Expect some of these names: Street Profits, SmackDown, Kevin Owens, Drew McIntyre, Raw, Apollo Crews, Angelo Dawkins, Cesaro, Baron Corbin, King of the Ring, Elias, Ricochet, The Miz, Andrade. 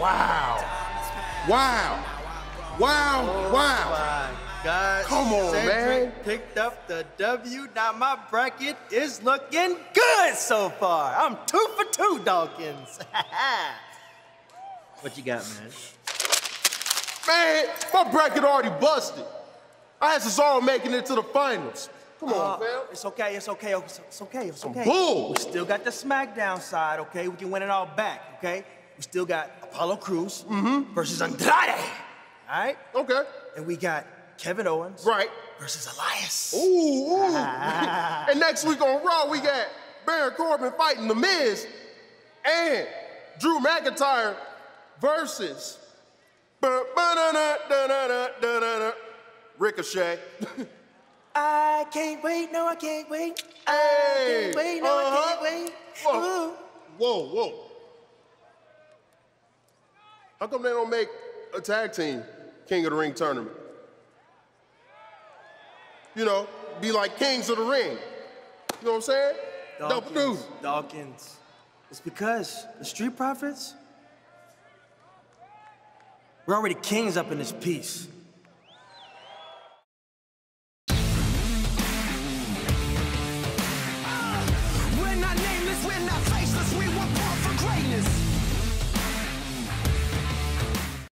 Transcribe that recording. Wow. Wow. Wow. Oh, wow. My God. Come on, Cedric, man. Picked up the W. Now my bracket is looking good so far. I'm 2 for 2, Dawkins. What you got, man? Man, my bracket already busted. I had Cesaro making it to the finals. Come on, man. It's okay, it's okay, it's okay, it's okay. Bull. We still got the SmackDown side, okay? We can win it all back, okay? We still got Apollo Crews versus Andrade, all right? Okay. And we got Kevin Owens versus Elias. Ooh, ooh. And next week on Raw, we got Baron Corbin fighting The Miz and Drew McIntyre versus Ricochet. I can't wait, no, I can't wait. Hey, I can't wait, no, I can't wait. Whoa, whoa, whoa. How come they don't make a tag team King of the Ring tournament? You know, be like Kings of the Ring. You know what I'm saying? Dawkins, Dawkins. It's because the Street Profits, we're already kings up in this piece.